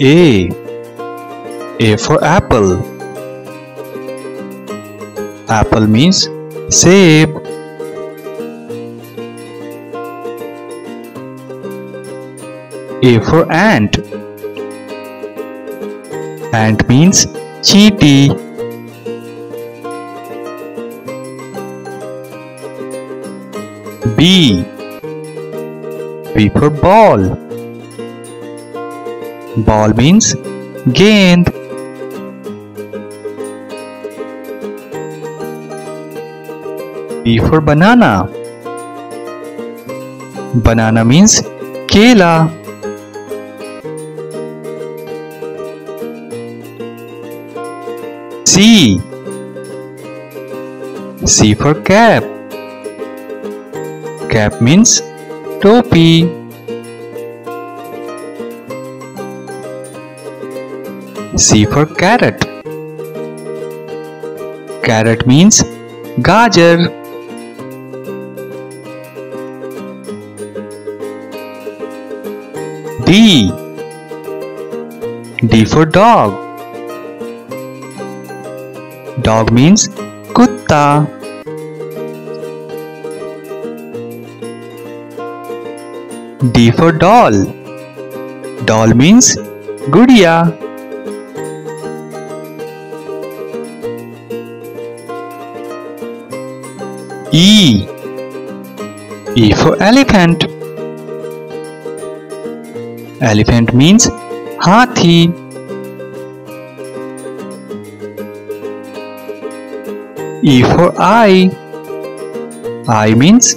A for apple. Apple means save. A for ant. Ant means cheetah. B. B for ball. Ball means Gend. B for banana. Banana means Kela. C. C for cap. Cap means topi. C for carrot. Carrot means gajar. D. D for dog. Dog means kutta. D for doll. Doll means gudiya. E. E for elephant. Elephant means hathi. E for eye. Eye means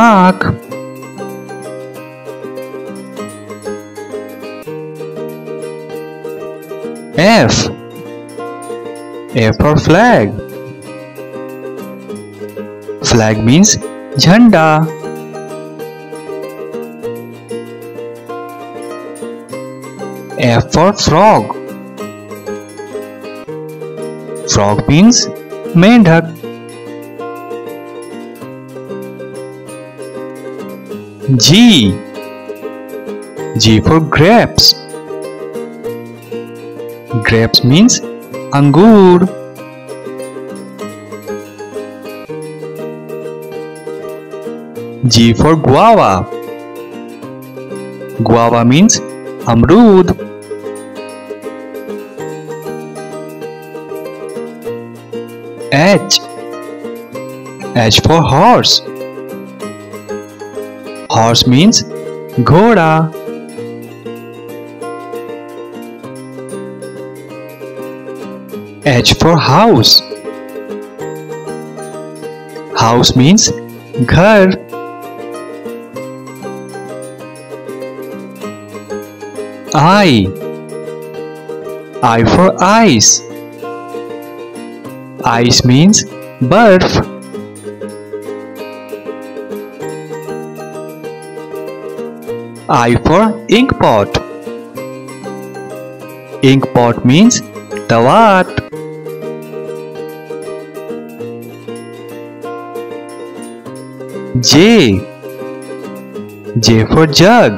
aankh. F. F for flag. Flag means jhanda. F for frog. Frog means मेंढक. G. G for grapes. Grapes means अंगूर. G for guava. Guava means अमरूद. H. H for horse. Horse means ghoda. H for house. House means ghar. I. I for ice. Ice means barf. I for ink pot. Ink pot means tawat. J. J for jug.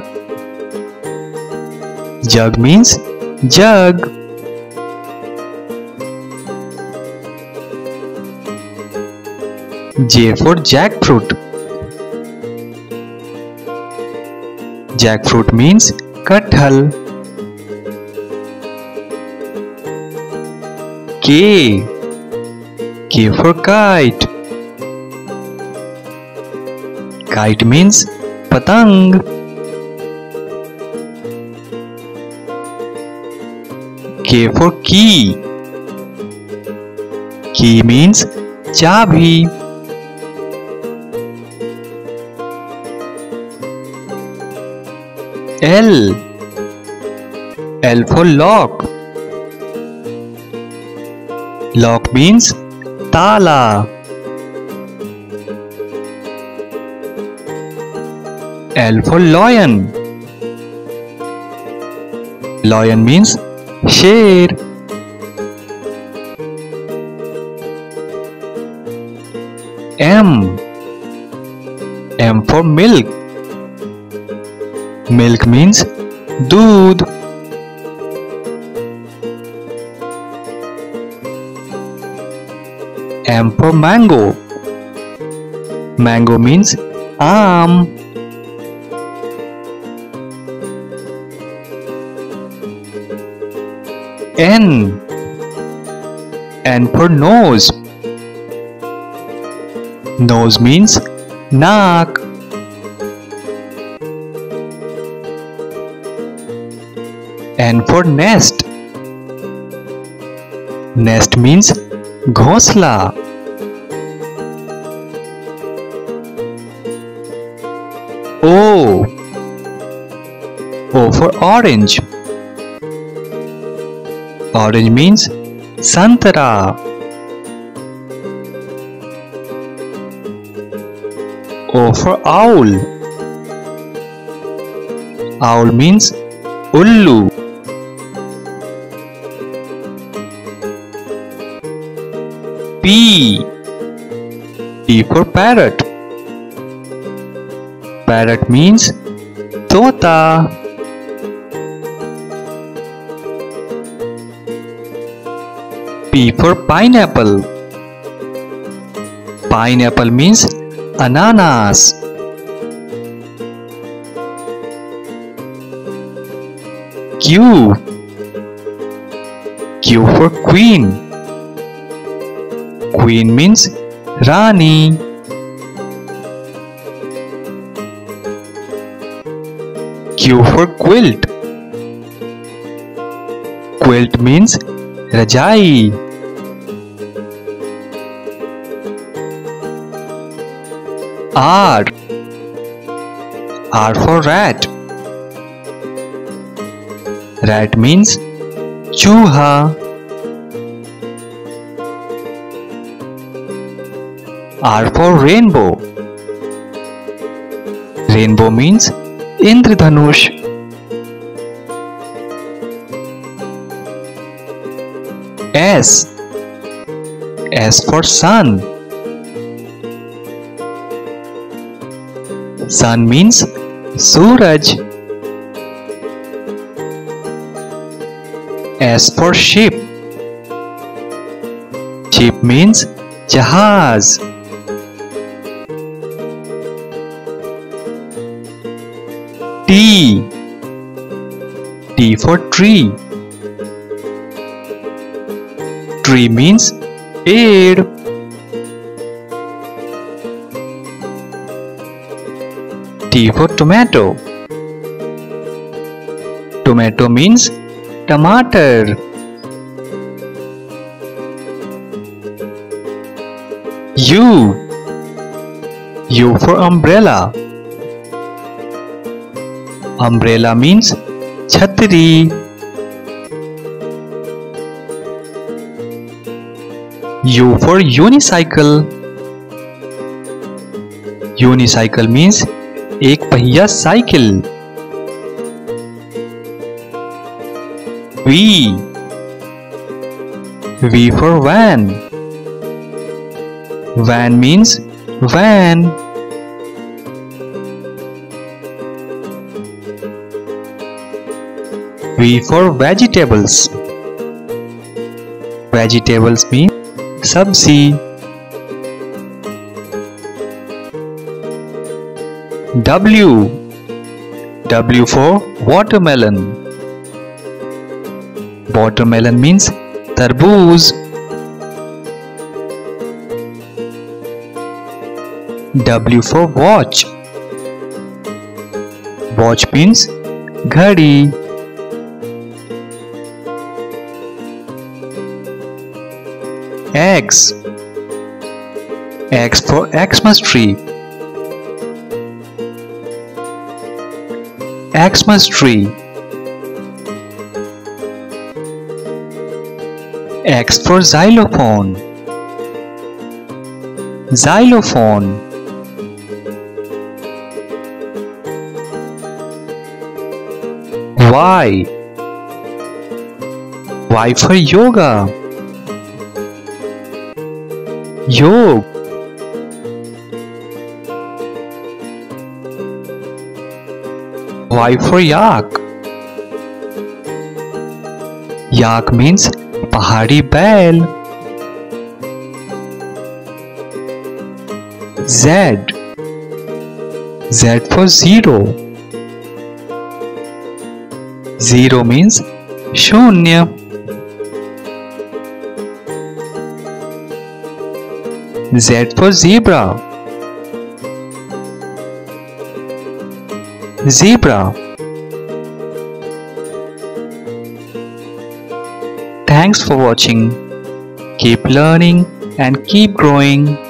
Jug means jug. J for jackfruit. Jackfruit means kathal. K. K for kite. Kite means patang. K for key. Key means chabi. L. L for lock. Lock means tala. L for lion. Lion means sher. M. M for milk. Milk means doodh. M for mango. Mango means arm. N. N for nose. Nose means naak. N for nest. Nest means ghosla. O. O for orange. Orange means santara. O for owl. Owl means ullu. P. P for parrot. Parrot means tota. P for pineapple. Pineapple means ananas. Q. Q for queen. Queen means Rani. Q for quilt. Quilt means Rajai. R. R for rat. Rat means Chuha. R for rainbow. Rainbow means Indradhanush. S. S for sun. Sun means Suraj. S for ship. Ship means Jahaz. T. T for tree. Tree means Ped. T for tomato. Tomato means Tamatar. U. U for umbrella. Umbrella means Chhatri. U for unicycle. Unicycle means Ek Pahiya cycle. V. V for van. Van means van. V for vegetables. Vegetables means sabzi. W. W for watermelon. Watermelon means tarbooz. W for watch. Watch means ghadi. X. X for Xmas tree. Xmas tree. X for xylophone. Xylophone. Y. Y for yoga. Yog. Y for yak. Yak means Pahari Bail. Z. Z for zero. Zero means shunya. Z for zebra. Zebra. Thanks for watching. Keep learning and keep growing.